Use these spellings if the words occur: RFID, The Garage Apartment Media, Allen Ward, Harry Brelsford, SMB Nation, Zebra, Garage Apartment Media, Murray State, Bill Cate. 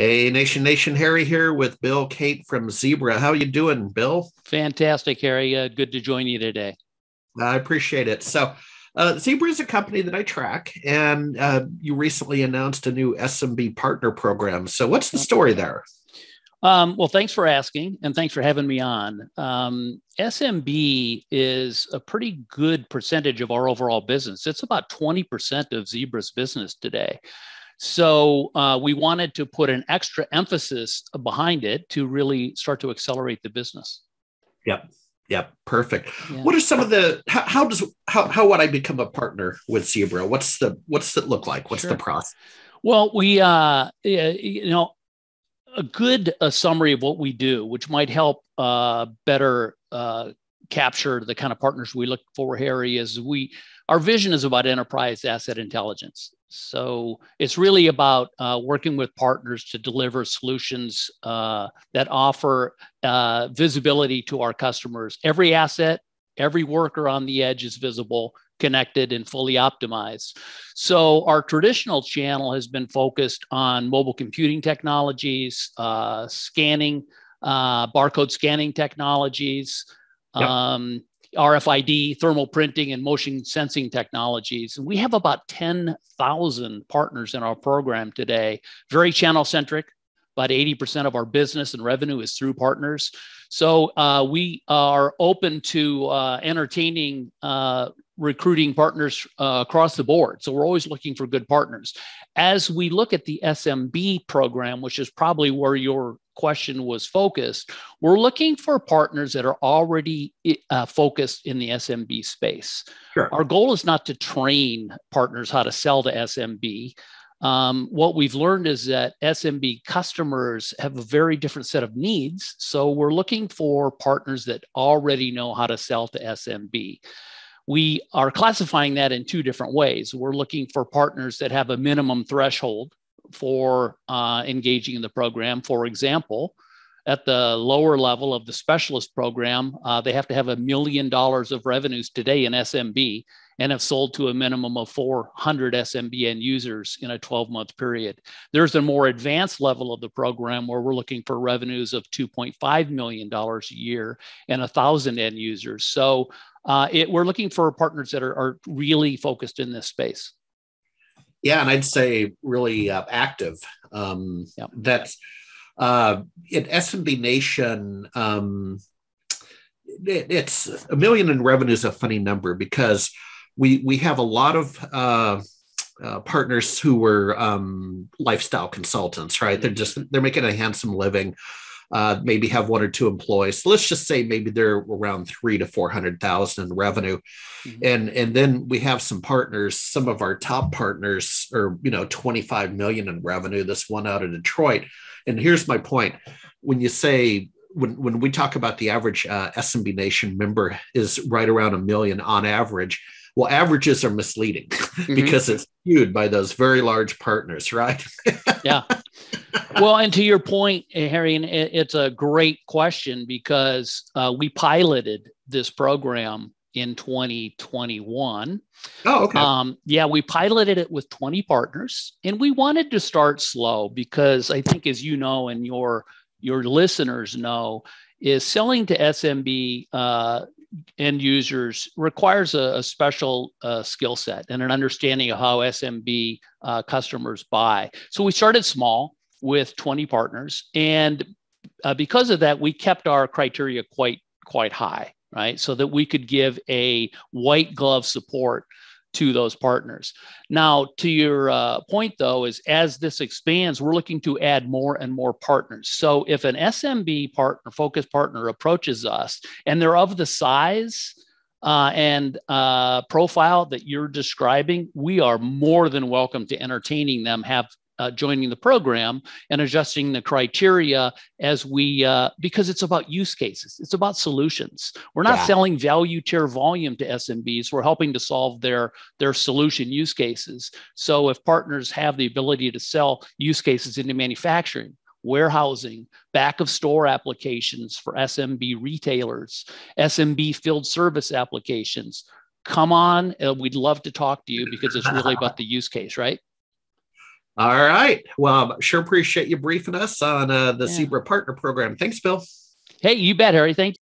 Hey, Nation, Harry here with Bill Cate from Zebra. How you doing, Bill? Fantastic, Harry. Good to join you today. I appreciate it. So Zebra is a company that I track, and you recently announced a new SMB partner program. So what's the story there? Well, thanks for asking, and thanks for having me on. SMB is a pretty good percentage of our overall business. It's about 20% of Zebra's business today. So we wanted to put an extra emphasis behind it to really start to accelerate the business. Yep. Perfect. Yeah. What are some of the, how would I become a partner with Zebra? What's it look like? What's the process? Well, we, a good summary of what we do, which might help better capture the kind of partners we look for, Harry, is our vision is about enterprise asset intelligence. So it's really about working with partners to deliver solutions that offer visibility to our customers. Every asset, every worker on the edge is visible, connected, and fully optimized. So our traditional channel has been focused on mobile computing technologies, scanning, barcode scanning technologies, RFID, thermal printing, and motion sensing technologies. And we have about 10,000 partners in our program today, very channel-centric. About 80% of our business and revenue is through partners. So we are open to entertaining recruiting partners across the board. So we're always looking for good partners. As we look at the SMB program, which is probably where your question was focused, we're looking for partners that are already focused in the SMB space. Sure. Our goal is not to train partners how to sell to SMB. What we've learned is that SMB customers have a very different set of needs. So we're looking for partners that already know how to sell to SMB. We are classifying that in two different ways. We're looking for partners that have a minimum threshold for engaging in the program. For example, at the lower level of the specialist program, they have to have $1 million of revenues today in SMB and have sold to a minimum of 400 SMB end users in a 12-month period. There's a more advanced level of the program where we're looking for revenues of $2.5 million a year and 1,000 end users. So we're looking for partners that are really focused in this space. Yeah, and I'd say really active. That's at SMB Nation, it's $1 million in revenue is a funny number because we have a lot of partners who were lifestyle consultants, right? They're making a handsome living, maybe have one or two employees. So let's just say maybe they're around 300,000 to 400,000 in revenue, and then we have some partners. Some of our top partners are 25 million in revenue. This one out of Detroit. And here's my point: when we talk about the average SMB Nation member is right around 1 million on average. Well, averages are misleading because it's skewed by those very large partners, right? Yeah. Well, and to your point, Harry, and it's a great question because we piloted this program in 2021. Oh, okay. We piloted it with 20 partners, and we wanted to start slow because I think, as you know, and your listeners know, is selling to SMB end users requires a special skill set and an understanding of how SMB customers buy. So we started small with 20 partners, and because of that, we kept our criteria quite high, right? So that we could give a white glove support to those partners. Now, to your point, though, is as this expands, we're looking to add more and more partners. So if an SMB partner, focused partner approaches us and they're of the size and profile that you're describing, we are more than welcome to entertaining them, joining the program and adjusting the criteria as we, because it's about use cases. It's about solutions. We're not selling value tier volume to SMBs. We're helping to solve their solution use cases. So if partners have the ability to sell use cases into manufacturing, warehousing, back of store applications for SMB retailers, SMB field service applications, come on, we'd love to talk to you because it's really about the use case, right? All right. Well, I sure appreciate you briefing us on the Zebra Partner Program. Thanks, Bill. Hey, you bet, Harry. Thank you.